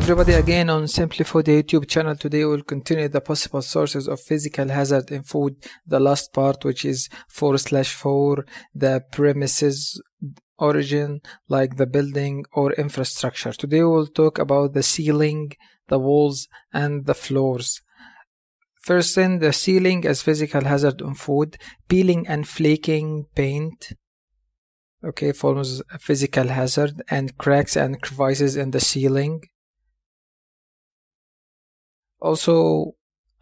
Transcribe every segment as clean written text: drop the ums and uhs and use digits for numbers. everybody again on Simplyfoodea YouTube channel. Today we'll continue the possible sources of physical hazard in food, the last part, which is 4/4, the premises origin, like the building or infrastructure. Today we'll talk about the ceiling, the walls, and the floors. First thing, the ceiling as physical hazard on food. Peeling and flaking paint, okay, forms a physical hazard, and cracks and crevices in the ceiling. Also,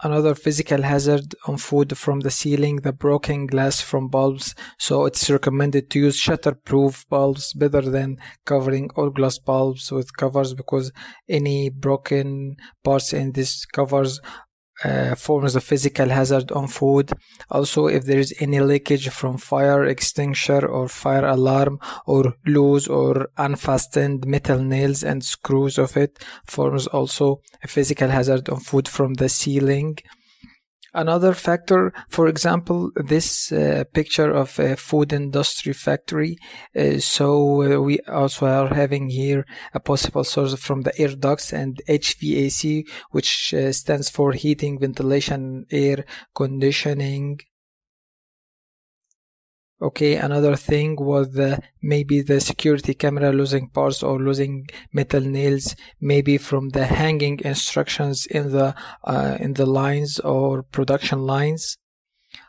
another physical hazard on food from the ceiling, the broken glass from bulbs. So it's recommended to use shatterproof bulbs better than covering all glass bulbs with covers, because any broken parts in these covers forms a physical hazard on food. Also, if there is any leakage from fire extinguisher or fire alarm, or loose or unfastened metal nails and screws of it, forms also a physical hazard on food from the ceiling. Another factor, for example, this picture of a food industry factory. So we also are having here a possible source from the air ducts and HVAC, which stands for heating, ventilation, air conditioning. Okay, another thing was maybe the security camera losing parts or losing metal nails, maybe from the hanging instructions in the lines or production lines.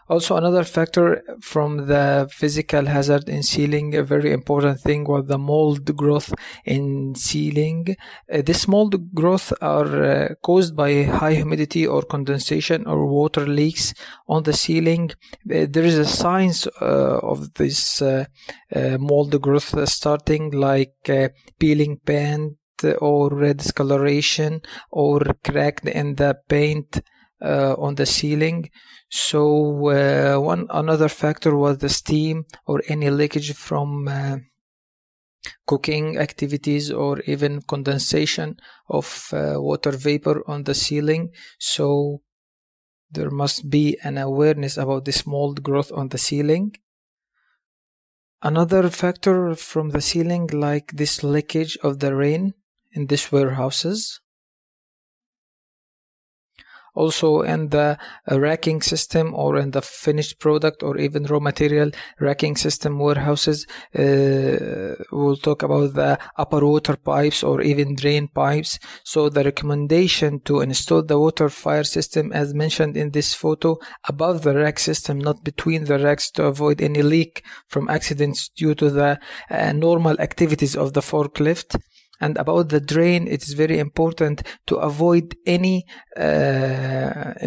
Also, another factor from the physical hazard in ceiling, a very important thing, was the mold growth in ceiling. This mold growth are caused by high humidity or condensation or water leaks on the ceiling. There is a signs of this mold growth starting, like peeling paint or discoloration or crack in the paint on the ceiling. So another factor was the steam or any leakage from cooking activities, or even condensation of water vapor on the ceiling. So there must be an awareness about this mold growth on the ceiling. Another factor from the ceiling, like this leakage of the rain in these warehouses. Also, in the racking system, or in the finished product, or even raw material racking system warehouses, we'll talk about the upper water pipes or even drain pipes. So the recommendation to install the water fire system, as mentioned in this photo, above the rack system, not between the racks, to avoid any leak from accidents due to the normal activities of the forklift. And about the drain, it's very important to avoid any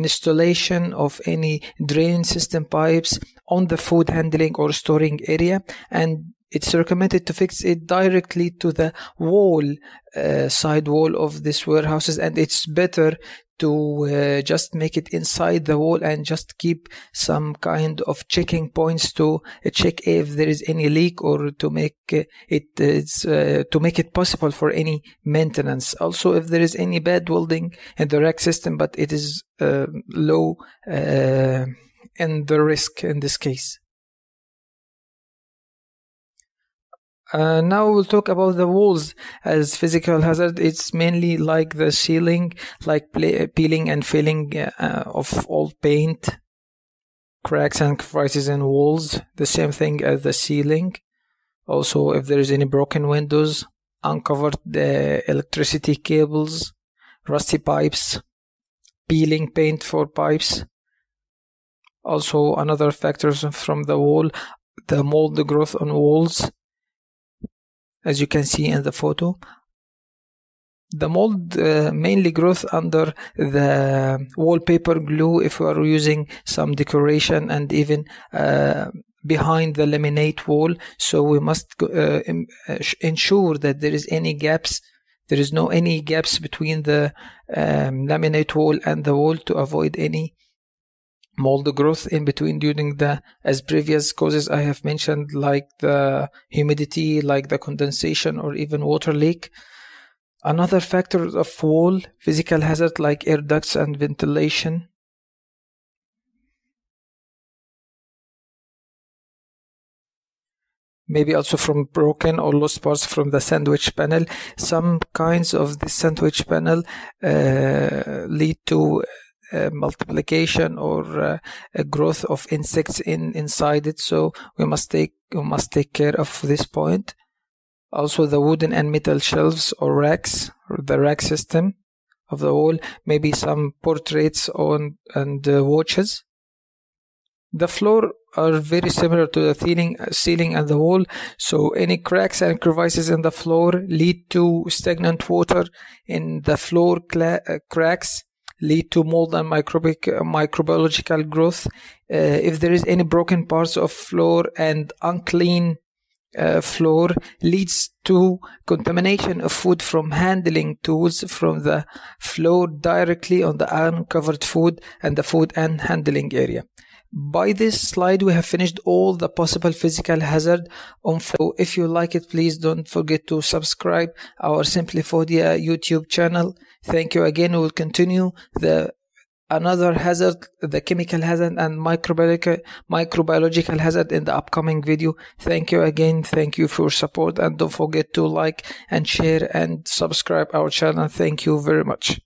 installation of any drain system pipes on the food handling or storing area, and it's recommended to fix it directly to the wall, side wall of these warehouses, and it's better to just make it inside the wall and just keep some kind of checking points to check if there is any leak, or to make it possible for any maintenance. Also, if there is any bad welding in the rack system, but it is low in the risk in this case. Now we'll talk about the walls as physical hazard. It's mainly like the ceiling, like peeling and failing of old paint, cracks and crevices in walls, the same thing as the ceiling. Also, if there is any broken windows, uncovered electricity cables, rusty pipes, peeling paint for pipes. Also, another factor from the wall, the mold growth on walls, as you can see in the photo. The mold mainly grows under the wallpaper glue if we are using some decoration, and even behind the laminate wall. So we must ensure that there is any gaps, there is no any gaps between the laminate wall and the wall, to avoid any mold growth in between during the as previous causes I have mentioned, like the humidity, like the condensation, or even water leak. Another factor of wall physical hazard, like air ducts and ventilation. maybe also from broken or lost parts from the sandwich panel. Some kinds of the sandwich panel lead to multiplication or a growth of insects inside it, so we must take care of this point. Also the wooden and metal shelves or racks, or the rack system of the wall, maybe some portraits on and watches. The floor are very similar to the ceiling and the wall, so any cracks and crevices in the floor lead to stagnant water in the floor. Cracks lead to mold and microbiological growth. If there is any broken parts of floor and unclean floor, leads to contamination of food from handling tools from the floor directly on the uncovered food and the food and handling area. By this slide we have finished all the possible physical hazard on floor. If you like it, please don't forget to subscribe our Simplyfoodea YouTube channel. Thank you again. We'll continue another hazard, the chemical hazard and microbiological hazard, in the upcoming video. Thank you again. Thank you for your support, and don't forget to like and share and subscribe our channel. Thank you very much.